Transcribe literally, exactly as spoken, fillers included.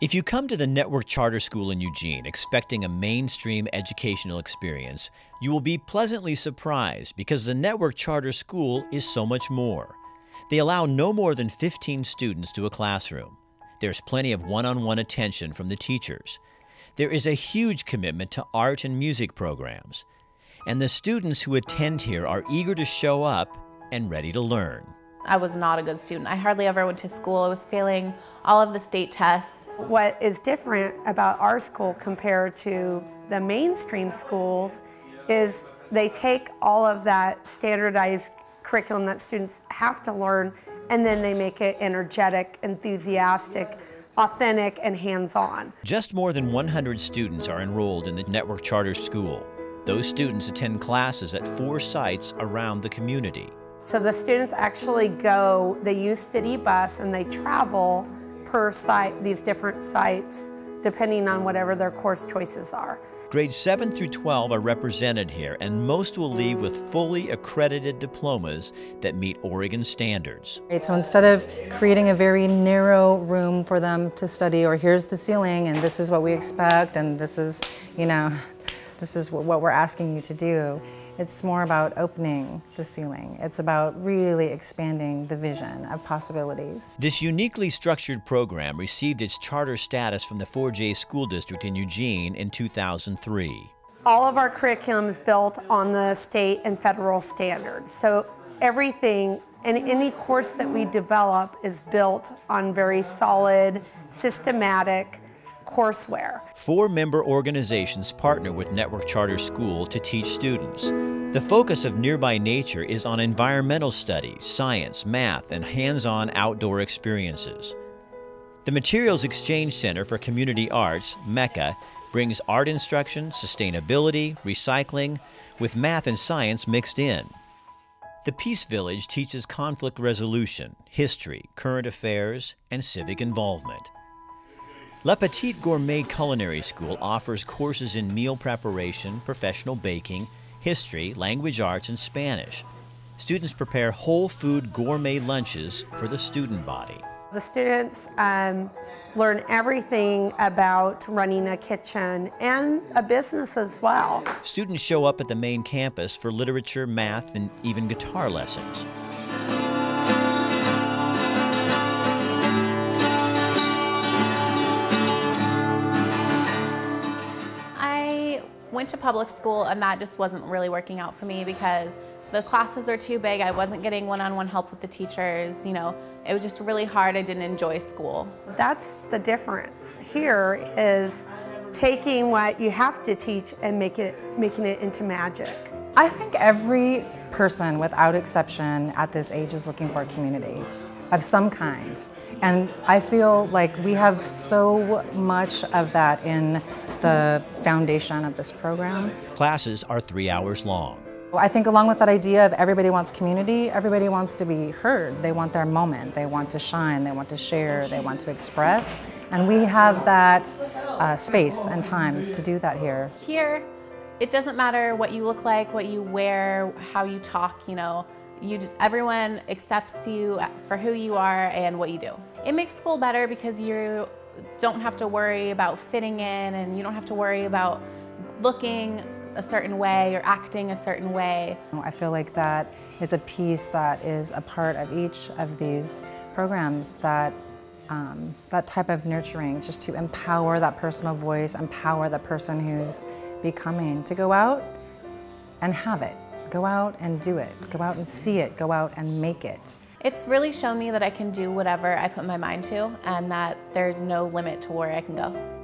If you come to the Network Charter School in Eugene expecting a mainstream educational experience, you will be pleasantly surprised because the Network Charter School is so much more. They allow no more than fifteen students to a classroom. There's plenty of one-on-one attention from the teachers. There is a huge commitment to art and music programs. And the students who attend here are eager to show up and ready to learn. I was not a good student. I hardly ever went to school. I was failing all of the state tests. What is different about our school compared to the mainstream schools is they take all of that standardized curriculum that students have to learn, and then they make it energetic, enthusiastic, authentic, and hands-on. Just more than one hundred students are enrolled in the Network Charter School. Those students attend classes at four sites around the community. So the students actually go, they use city bus and they travel per site, these different sites, depending on whatever their course choices are. Grades seven through twelve are represented here, and most will leave with fully accredited diplomas that meet Oregon standards. So instead of creating a very narrow room for them to study, or here's the ceiling and this is what we expect and this is, you know, this is what we're asking you to do, it's more about opening the ceiling. It's about really expanding the vision of possibilities. This uniquely structured program received its charter status from the four J School District in Eugene in two thousand three. All of our curriculum is built on the state and federal standards. So everything and any course that we develop is built on very solid, systematic courseware. Four member organizations partner with Network Charter School to teach students. The focus of Nearby Nature is on environmental studies, science, math, and hands-on outdoor experiences. The Materials Exchange Center for Community Arts, MECCA, brings art instruction, sustainability, recycling, with math and science mixed in. The Peace Village teaches conflict resolution, history, current affairs, and civic involvement. Le Petite Gourmet Culinary School offers courses in meal preparation, professional baking, history, language arts, and Spanish. Students prepare whole food gourmet lunches for the student body. The students um, learn everything about running a kitchen and a business as well. Students show up at the main campus for literature, math, and even guitar lessons. I went to public school and that just wasn't really working out for me because the classes are too big. I wasn't getting one-on-one help with the teachers. You know, it was just really hard. I didn't enjoy school. That's the difference here, is taking what you have to teach and make it, making it into magic. I think every person, without exception, at this age is looking for a community of some kind. And I feel like we have so much of that in the foundation of this program. Classes are three hours long. I think along with that idea of everybody wants community, everybody wants to be heard. They want their moment. They want to shine. They want to share. They want to express. And we have that uh, space and time to do that here. Here, it doesn't matter what you look like, what you wear, how you talk, you know. You just, everyone accepts you for who you are and what you do. It makes school better because you don't have to worry about fitting in, and you don't have to worry about looking a certain way or acting a certain way. I feel like that is a piece that is a part of each of these programs, that um, that type of nurturing, just to empower that personal voice, empower the person who's becoming, to go out and have it. Go out and do it. Go out and see it. Go out and make it. It's really shown me that I can do whatever I put my mind to, and that there's no limit to where I can go.